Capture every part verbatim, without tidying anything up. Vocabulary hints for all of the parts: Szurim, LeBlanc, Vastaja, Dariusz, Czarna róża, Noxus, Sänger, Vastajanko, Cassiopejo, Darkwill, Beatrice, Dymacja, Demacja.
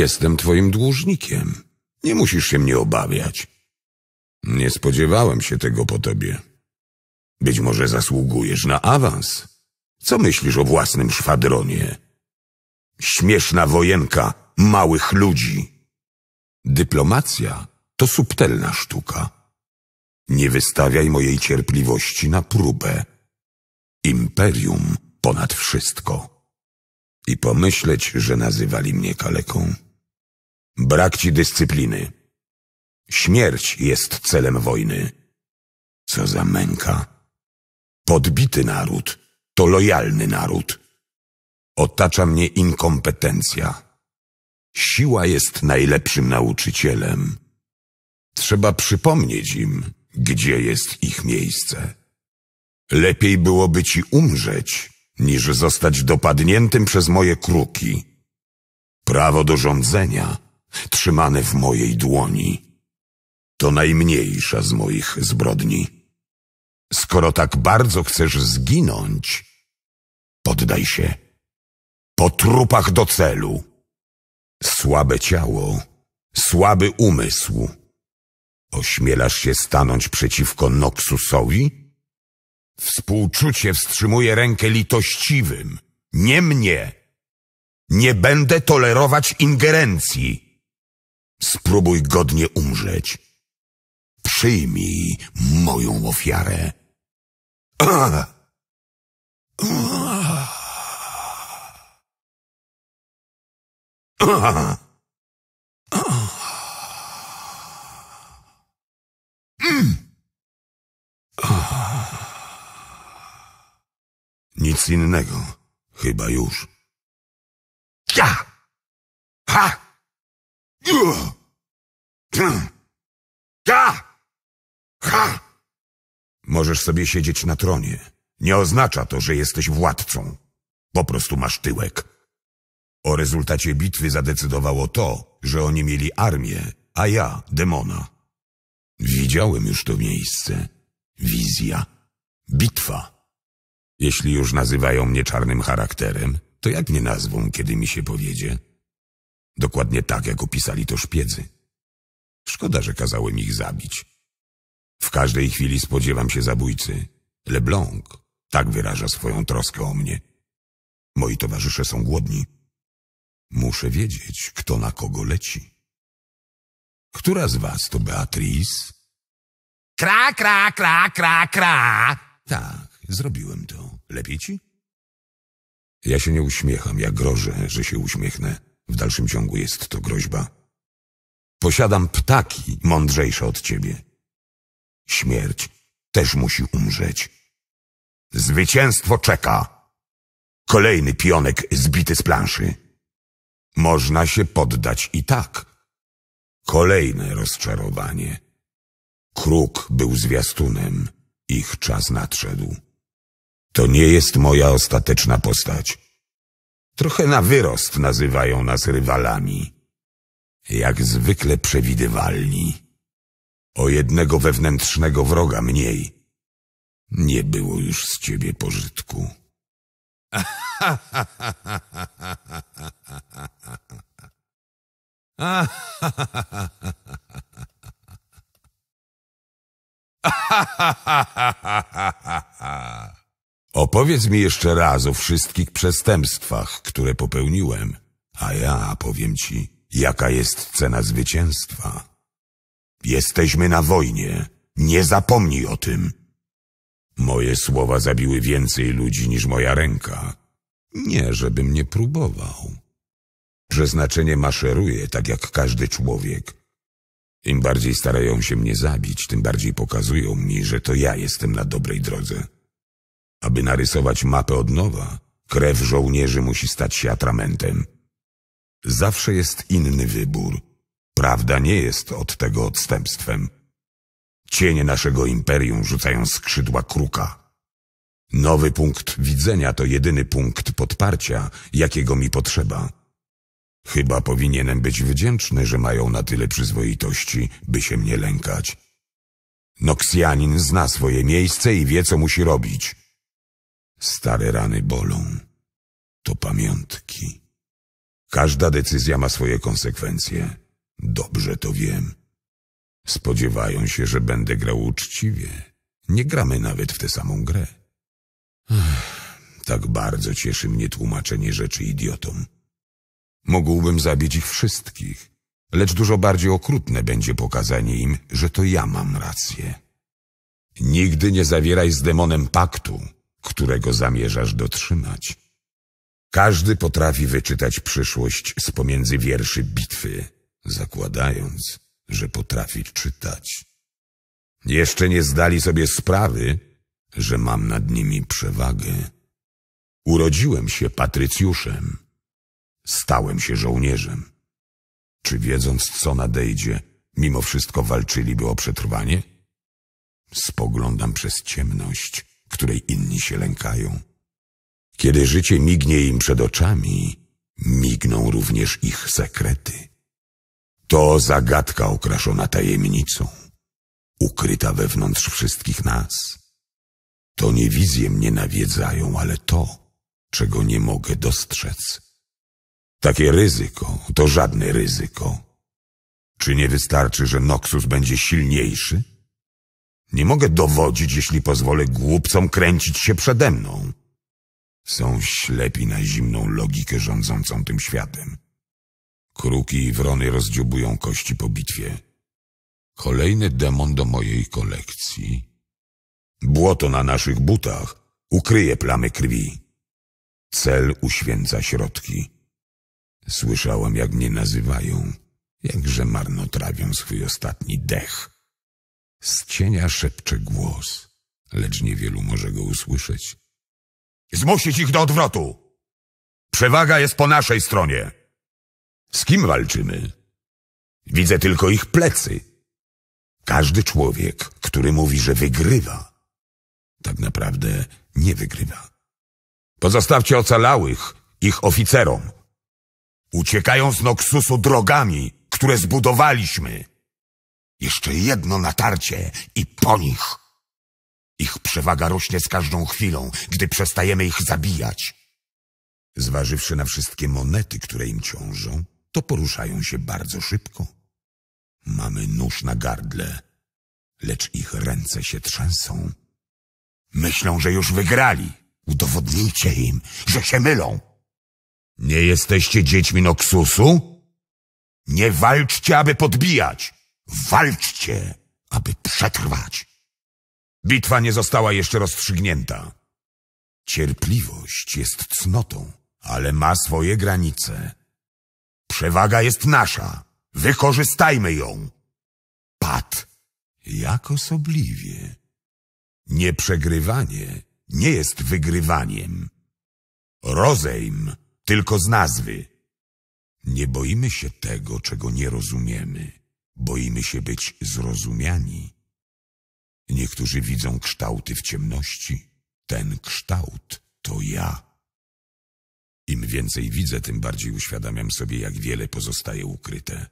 Jestem twoim dłużnikiem. Nie musisz się mnie obawiać. Nie spodziewałem się tego po tobie. Być może zasługujesz na awans. Co myślisz o własnym szwadronie? Śmieszna wojenka małych ludzi. Dyplomacja to subtelna sztuka. Nie wystawiaj mojej cierpliwości na próbę. Imperium ponad wszystko. I pomyśleć, że nazywali mnie kaleką. Brak ci dyscypliny. Śmierć jest celem wojny. Co za męka. Podbity naród to lojalny naród. Otacza mnie inkompetencja. Siła jest najlepszym nauczycielem. Trzeba przypomnieć im, gdzie jest ich miejsce. Lepiej byłoby ci umrzeć, niż zostać dopadniętym przez moje kruki. Prawo do rządzenia trzymane w mojej dłoni to najmniejsza z moich zbrodni. Skoro tak bardzo chcesz zginąć, poddaj się. Po trupach do celu. Słabe ciało, słaby umysł. Ośmielasz się stanąć przeciwko Noxusowi? Współczucie wstrzymuje rękę litościwym, nie mnie. Nie będę tolerować ingerencji. Spróbuj godnie umrzeć. Przyjmij moją ofiarę. Nic innego, chyba już. Ja! Ha! Ja! Ha! Możesz sobie siedzieć na tronie. Nie oznacza to, że jesteś władcą. Po prostu masz tyłek. O rezultacie bitwy zadecydowało to, że oni mieli armię, a ja demona. Widziałem już to miejsce. Wizja. Bitwa. Jeśli już nazywają mnie czarnym charakterem, to jak mnie nazwą, kiedy mi się powiedzie? Dokładnie tak, jak opisali to szpiedzy. Szkoda, że kazałem ich zabić. W każdej chwili spodziewam się zabójcy. LeBlanc tak wyraża swoją troskę o mnie. Moi towarzysze są głodni. Muszę wiedzieć, kto na kogo leci. Która z was to Beatrice? Kra, kra, kra, kra, kra. Tak, zrobiłem to. Lepiej ci? Ja się nie uśmiecham, ja grożę, że się uśmiechnę. W dalszym ciągu jest to groźba. Posiadam ptaki mądrzejsze od ciebie. Śmierć też musi umrzeć. Zwycięstwo czeka. Kolejny pionek zbity z planszy. Można się poddać i tak. Kolejne rozczarowanie. Kruk był zwiastunem. Ich czas nadszedł. To nie jest moja ostateczna postać. Trochę na wyrost nazywają nas rywalami. Jak zwykle przewidywalni. O jednego wewnętrznego wroga mniej. Nie było już z ciebie pożytku. Opowiedz mi jeszcze raz o wszystkich przestępstwach, które popełniłem, a ja powiem ci, jaka jest cena zwycięstwa. Jesteśmy na wojnie. Nie zapomnij o tym. Moje słowa zabiły więcej ludzi niż moja ręka. Nie, żebym nie próbował. Przeznaczenie maszeruje, tak jak każdy człowiek. Im bardziej starają się mnie zabić, tym bardziej pokazują mi, że to ja jestem na dobrej drodze. Aby narysować mapę od nowa, krew żołnierzy musi stać się atramentem. Zawsze jest inny wybór. Prawda nie jest od tego odstępstwem. Cienie naszego imperium rzucają skrzydła kruka. Nowy punkt widzenia to jedyny punkt podparcia, jakiego mi potrzeba. Chyba powinienem być wdzięczny, że mają na tyle przyzwoitości, by się mnie lękać. Noksjanin zna swoje miejsce i wie, co musi robić. Stare rany bolą. To pamiątki. Każda decyzja ma swoje konsekwencje. Dobrze to wiem. Spodziewają się, że będę grał uczciwie. Nie gramy nawet w tę samą grę. Ech, tak bardzo cieszy mnie tłumaczenie rzeczy idiotom. Mógłbym zabić ich wszystkich, lecz dużo bardziej okrutne będzie pokazanie im, że to ja mam rację. Nigdy nie zawieraj z demonem paktu, którego zamierzasz dotrzymać. Każdy potrafi wyczytać przyszłość z pomiędzy wierszy bitwy, zakładając, że potrafi czytać. Jeszcze nie zdali sobie sprawy, że mam nad nimi przewagę. Urodziłem się patrycjuszem. Stałem się żołnierzem. Czy wiedząc, co nadejdzie, mimo wszystko walczyliby o przetrwanie? Spoglądam przez ciemność, której inni się lękają. Kiedy życie mignie im przed oczami, migną również ich sekrety. To zagadka okraszona tajemnicą, ukryta wewnątrz wszystkich nas. To nie wizje mnie nawiedzają, ale to, czego nie mogę dostrzec. Takie ryzyko to żadne ryzyko. Czy nie wystarczy, że Noxus będzie silniejszy? Nie mogę dowodzić, jeśli pozwolę głupcom kręcić się przede mną. Są ślepi na zimną logikę rządzącą tym światem. Kruki i wrony rozdziubują kości po bitwie. Kolejny demon do mojej kolekcji. Błoto na naszych butach ukryje plamy krwi. Cel uświęca środki. Słyszałam, jak mnie nazywają, jakże marnotrawią swój ostatni dech. Z cienia szepcze głos, lecz niewielu może go usłyszeć. Zmusić ich do odwrotu! Przewaga jest po naszej stronie! Z kim walczymy? Widzę tylko ich plecy. Każdy człowiek, który mówi, że wygrywa, tak naprawdę nie wygrywa. Pozostawcie ocalałych ich oficerom. Uciekają z Noxusu drogami, które zbudowaliśmy. Jeszcze jedno natarcie i po nich. Ich przewaga rośnie z każdą chwilą, gdy przestajemy ich zabijać. Zważywszy na wszystkie monety, które im ciążą, to poruszają się bardzo szybko. Mamy nóż na gardle, lecz ich ręce się trzęsą. Myślą, że już wygrali. Udowodnijcie im, że się mylą. Nie jesteście dziećmi Noxusu? Nie walczcie, aby podbijać. Walczcie, aby przetrwać. Bitwa nie została jeszcze rozstrzygnięta. Cierpliwość jest cnotą, ale ma swoje granice. Przewaga jest nasza. Wykorzystajmy ją. Pat, jak osobliwie. Nieprzegrywanie nie jest wygrywaniem. Rozejm tylko z nazwy. Nie boimy się tego, czego nie rozumiemy. Boimy się być zrozumiani. Niektórzy widzą kształty w ciemności. Ten kształt to ja. Im więcej widzę, tym bardziej uświadamiam sobie, jak wiele pozostaje ukryte.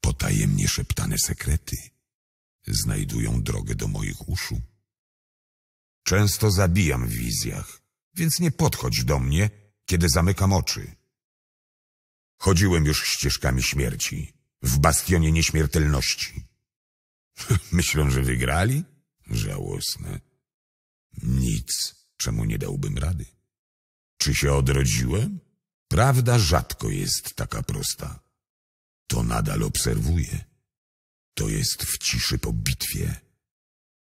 Potajemnie szeptane sekrety znajdują drogę do moich uszu. Często zabijam w wizjach, więc nie podchodź do mnie, kiedy zamykam oczy. Chodziłem już ścieżkami śmierci, w bastionie nieśmiertelności. Myślą, że wygrali? Żałosne. Nic, czemu nie dałbym rady. Czy się odrodziłem? Prawda rzadko jest taka prosta. To nadal obserwuję. To jest w ciszy po bitwie.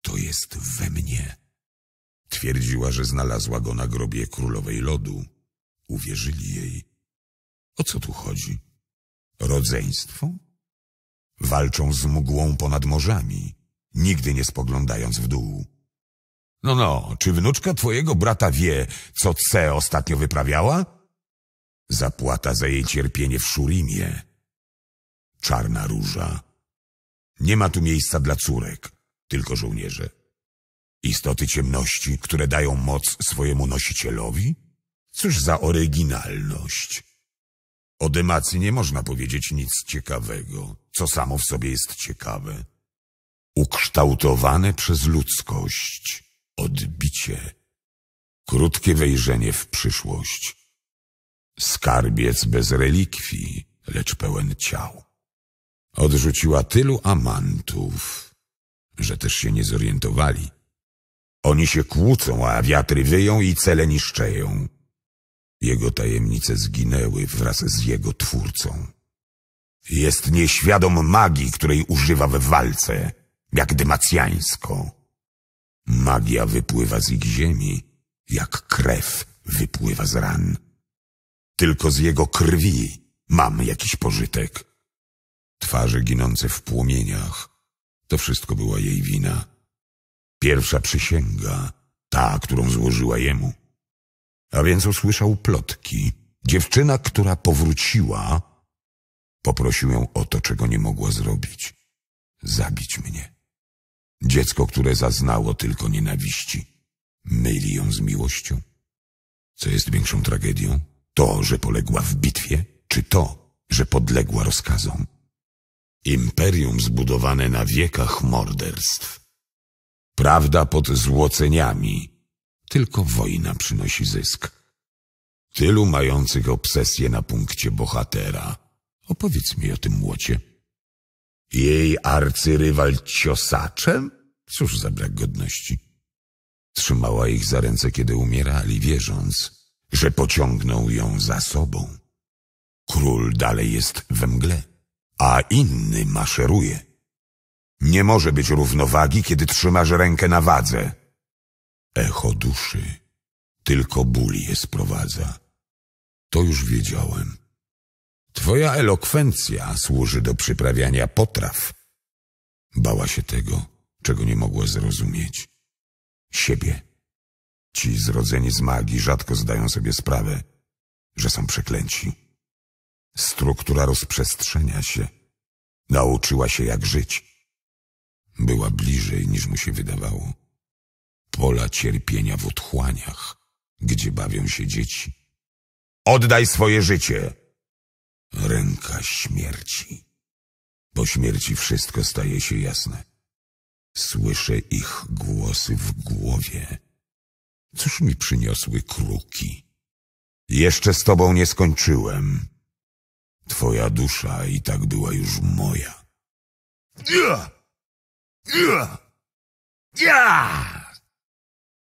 To jest we mnie. Twierdziła, że znalazła go na grobie królowej lodu. Uwierzyli jej. O co tu chodzi? Rodzeństwo? Walczą z mgłą ponad morzami, nigdy nie spoglądając w dół. No, no, czy wnuczka twojego brata wie, co C ostatnio wyprawiała? Zapłata za jej cierpienie w Szurimie. Czarna róża. Nie ma tu miejsca dla córek, tylko żołnierze. Istoty ciemności, które dają moc swojemu nosicielowi? Cóż za oryginalność. O Dymacji nie można powiedzieć nic ciekawego, co samo w sobie jest ciekawe. Ukształtowane przez ludzkość. Odbicie. Krótkie wejrzenie w przyszłość. Skarbiec bez relikwii, lecz pełen ciał. Odrzuciła tylu amantów, że też się nie zorientowali. Oni się kłócą, a wiatry wyją i cele niszczeją. Jego tajemnice zginęły wraz z jego twórcą. Jest nieświadom magii, której używa w walce, jak dymacjańską. Magia wypływa z ich ziemi, jak krew wypływa z ran. Tylko z jego krwi mam jakiś pożytek. Twarze ginące w płomieniach, to wszystko była jej wina. Pierwsza przysięga, ta, którą złożyła jemu. A więc usłyszał plotki. Dziewczyna, która powróciła, poprosił ją o to, czego nie mogła zrobić. Zabić mnie. Dziecko, które zaznało tylko nienawiści, myli ją z miłością. Co jest większą tragedią? To, że poległa w bitwie, czy to, że podległa rozkazom? Imperium zbudowane na wiekach morderstw. Prawda pod złoceniami. Tylko wojna przynosi zysk. Tylu mających obsesję na punkcie bohatera. Opowiedz mi o tym młocie. Jej arcyrywal ciosaczem? Cóż za brak godności. Trzymała ich za ręce, kiedy umierali, wierząc, że pociągnął ją za sobą. Król dalej jest we mgle, a inny maszeruje. Nie może być równowagi, kiedy trzymasz rękę na wadze. Echo duszy, tylko ból je sprowadza. To już wiedziałem. Twoja elokwencja służy do przyprawiania potraw. Bała się tego, czego nie mogła zrozumieć. Siebie. Ci zrodzeni z magii rzadko zdają sobie sprawę, że są przeklęci. Struktura rozprzestrzenia się. Nauczyła się, jak żyć. Była bliżej, niż mu się wydawało. Pola cierpienia w otchłaniach, gdzie bawią się dzieci. Oddaj swoje życie! Ręka śmierci. Po śmierci wszystko staje się jasne. Słyszę ich głosy w głowie. Cóż mi przyniosły kruki? Jeszcze z tobą nie skończyłem. Twoja dusza i tak była już moja. Ja! Ja! Ja!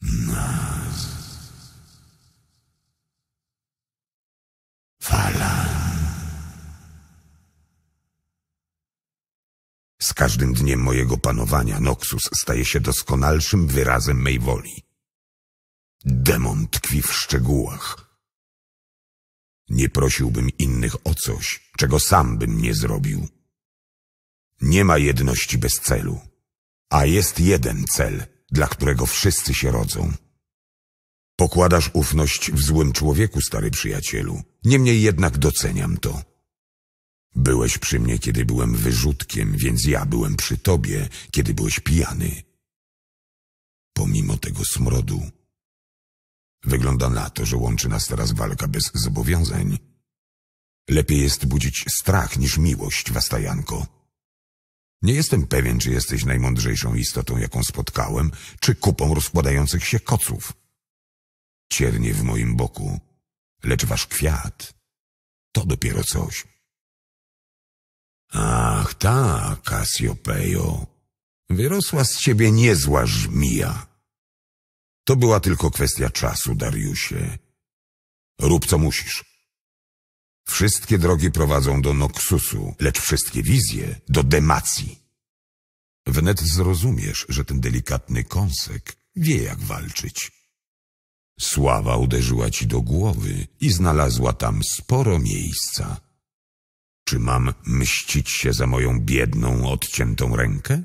Naz! Falan! Z każdym dniem mojego panowania Noxus staje się doskonalszym wyrazem mej woli. Demon tkwi w szczegółach. Nie prosiłbym innych o coś, czego sam bym nie zrobił. Nie ma jedności bez celu, a jest jeden cel, dla którego wszyscy się rodzą. Pokładasz ufność w złym człowieku, stary przyjacielu. Niemniej jednak doceniam to. Byłeś przy mnie, kiedy byłem wyrzutkiem, więc ja byłem przy tobie, kiedy byłeś pijany. Pomimo tego smrodu, wygląda na to, że łączy nas teraz walka bez zobowiązań. Lepiej jest budzić strach niż miłość, Vastajanko. Nie jestem pewien, czy jesteś najmądrzejszą istotą, jaką spotkałem, czy kupą rozkładających się koców. Ciernie w moim boku, lecz wasz kwiat to dopiero coś. Ach ta, Cassiopejo, wyrosła z ciebie niezła żmija. To była tylko kwestia czasu, Dariusie. Rób co musisz. Wszystkie drogi prowadzą do Noxusu, lecz wszystkie wizje do Demacji. Wnet zrozumiesz, że ten delikatny kąsek wie, jak walczyć. Sława uderzyła ci do głowy i znalazła tam sporo miejsca. Czy mam mścić się za moją biedną, odciętą rękę?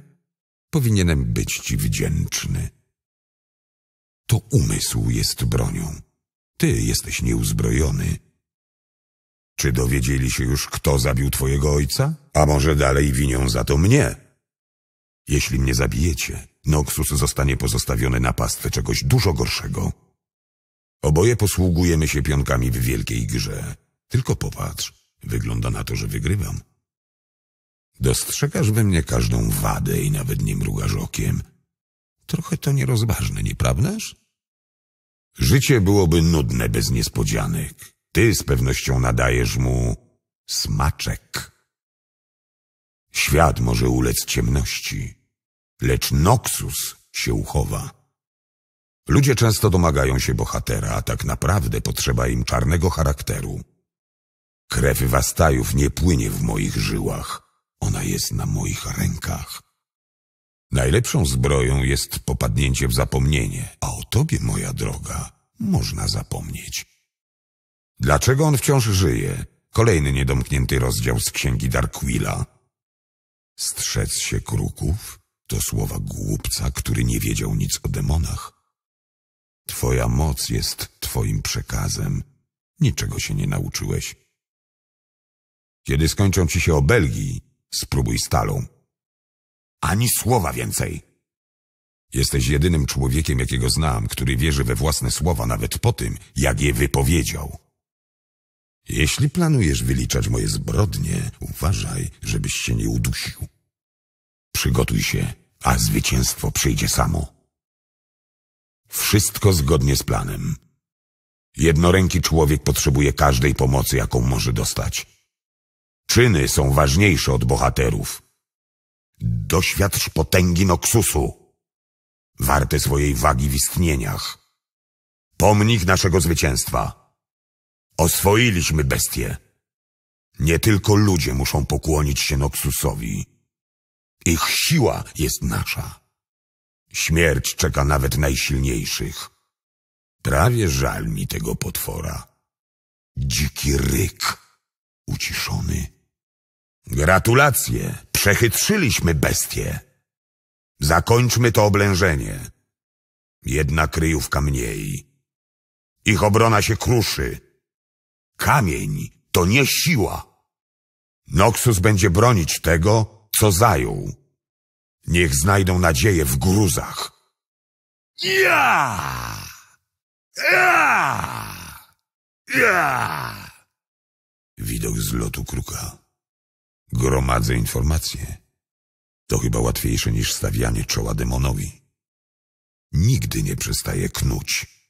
Powinienem być ci wdzięczny. To umysł jest bronią. Ty jesteś nieuzbrojony. Czy dowiedzieli się już, kto zabił twojego ojca? A może dalej winią za to mnie? Jeśli mnie zabijecie, Noxus zostanie pozostawiony na pastwę czegoś dużo gorszego. Oboje posługujemy się pionkami w wielkiej grze. Tylko popatrz, wygląda na to, że wygrywam. Dostrzegasz we mnie każdą wadę i nawet nie mrugasz okiem. Trochę to nierozważne, nieprawdaż? Życie byłoby nudne bez niespodzianek. Ty z pewnością nadajesz mu smaczek. Świat może ulec ciemności, lecz Noxus się uchowa. Ludzie często domagają się bohatera, a tak naprawdę potrzeba im czarnego charakteru. Krew Vastajów nie płynie w moich żyłach. Ona jest na moich rękach. Najlepszą zbroją jest popadnięcie w zapomnienie, a o tobie, moja droga, można zapomnieć. Dlaczego on wciąż żyje? Kolejny niedomknięty rozdział z księgi Darkwilla. Strzec się kruków to słowa głupca, który nie wiedział nic o demonach. Twoja moc jest twoim przekazem. Niczego się nie nauczyłeś. Kiedy skończą ci się obelgi, spróbuj stalą. Ani słowa więcej. Jesteś jedynym człowiekiem, jakiego znam, który wierzy we własne słowa nawet po tym, jak je wypowiedział. Jeśli planujesz wyliczać moje zbrodnie, uważaj, żebyś się nie udusił. Przygotuj się, a zwycięstwo przyjdzie samo. Wszystko zgodnie z planem. Jednoręki człowiek potrzebuje każdej pomocy, jaką może dostać. Czyny są ważniejsze od bohaterów. Doświadcz potęgi Noxusu, warte swojej wagi w istnieniach. Pomnik naszego zwycięstwa. Oswoiliśmy bestię. Nie tylko ludzie muszą pokłonić się Noxusowi. Ich siła jest nasza. Śmierć czeka nawet najsilniejszych. Prawie żal mi tego potwora. Dziki ryk, uciszony. Gratulacje, przechytrzyliśmy bestię. Zakończmy to oblężenie. Jedna kryjówka mniej. Ich obrona się kruszy. Kamień to nie siła. Noxus będzie bronić tego, co zajął. Niech znajdą nadzieję w gruzach. Ja! Ja! Ja! Widok z lotu kruka. Gromadzę informacje. To chyba łatwiejsze niż stawianie czoła demonowi. Nigdy nie przestaje knuć.